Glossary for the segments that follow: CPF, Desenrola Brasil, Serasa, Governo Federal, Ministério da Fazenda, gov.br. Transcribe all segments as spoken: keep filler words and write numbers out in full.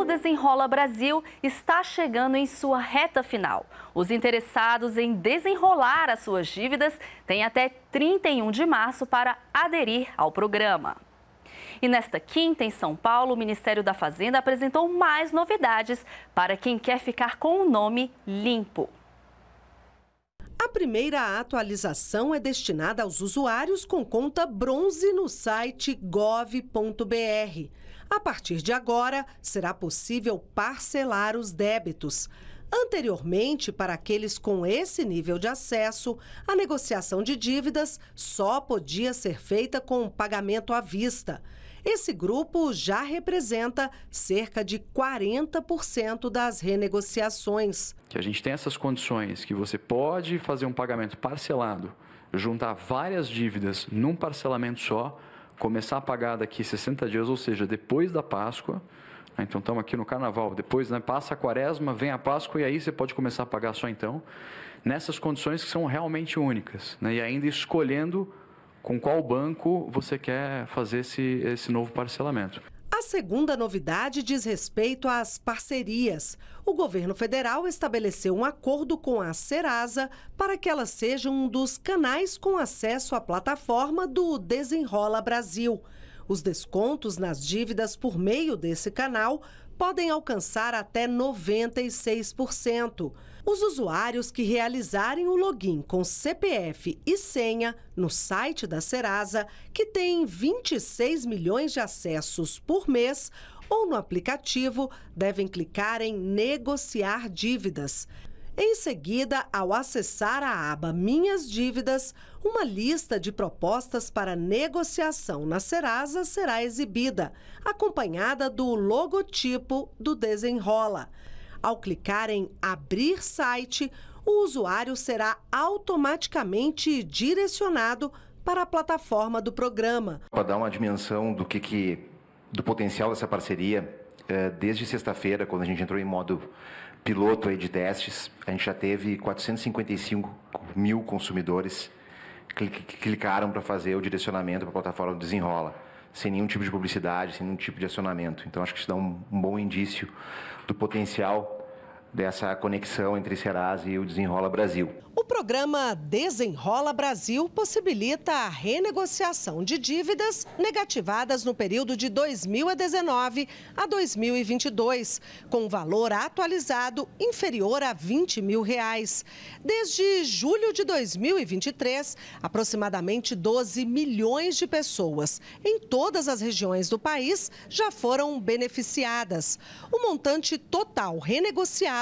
O Desenrola Brasil está chegando em sua reta final. Os interessados em desenrolar as suas dívidas têm até trinta e um de março para aderir ao programa. E nesta quinta, em São Paulo, o Ministério da Fazenda apresentou mais novidades para quem quer ficar com o nome limpo. A primeira atualização é destinada aos usuários com conta bronze no site gov ponto br. A partir de agora, será possível parcelar os débitos. Anteriormente, para aqueles com esse nível de acesso, a negociação de dívidas só podia ser feita com o pagamento à vista. Esse grupo já representa cerca de quarenta por cento das renegociações. Que a gente tem essas condições que você pode fazer um pagamento parcelado, juntar várias dívidas num parcelamento só, começar a pagar daqui sessenta dias, ou seja, depois da Páscoa. Então, estamos aqui no Carnaval, depois, né, passa a Quaresma, vem a Páscoa e aí você pode começar a pagar só então, nessas condições que são realmente únicas, né, e ainda escolhendo com qual banco você quer fazer esse, esse novo parcelamento. A segunda novidade diz respeito às parcerias. O governo federal estabeleceu um acordo com a Serasa para que ela seja um dos canais com acesso à plataforma do Desenrola Brasil. Os descontos nas dívidas por meio desse canal podem alcançar até noventa e seis por cento. Os usuários que realizarem o login com C P F e senha no site da Serasa, que tem vinte e seis milhões de acessos por mês, ou no aplicativo, devem clicar em negociar dívidas. Em seguida, ao acessar a aba Minhas Dívidas, uma lista de propostas para negociação na Serasa será exibida, acompanhada do logotipo do Desenrola. Ao clicar em Abrir Site, o usuário será automaticamente direcionado para a plataforma do programa. Para dar uma dimensão do, que que, do potencial dessa parceria, desde sexta-feira, quando a gente entrou em modo piloto aí de testes, a gente já teve quatrocentos e cinquenta e cinco mil consumidores que clicaram para fazer o direcionamento para a plataforma do Desenrola, sem nenhum tipo de publicidade, sem nenhum tipo de acionamento. Então, acho que isso dá um bom indício do potencial dessa conexão entre Serasa e o Desenrola Brasil. O programa Desenrola Brasil possibilita a renegociação de dívidas negativadas no período de dois mil e dezenove a dois mil e vinte e dois, com valor atualizado inferior a vinte mil reais. Desde julho de dois mil e vinte e três, aproximadamente doze milhões de pessoas em todas as regiões do país já foram beneficiadas. O montante total renegociado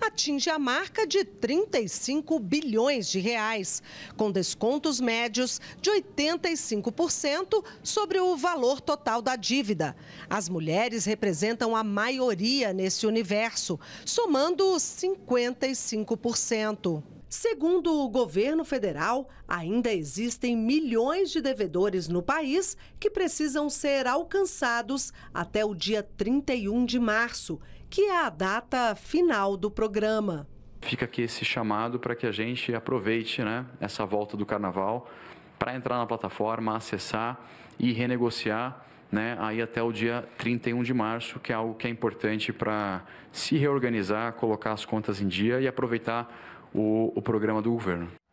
atinge a marca de trinta e cinco bilhões de reais, com descontos médios de oitenta e cinco por cento sobre o valor total da dívida. As mulheres representam a maioria nesse universo, somando cinquenta e cinco por cento. Segundo o governo federal, ainda existem milhões de devedores no país que precisam ser alcançados até o dia trinta e um de março, que é a data final do programa. Fica aqui esse chamado para que a gente aproveite, né, essa volta do Carnaval para entrar na plataforma, acessar e renegociar, né, aí até o dia trinta e um de março, que é algo que é importante para se reorganizar, colocar as contas em dia e aproveitar O, o programa do governo.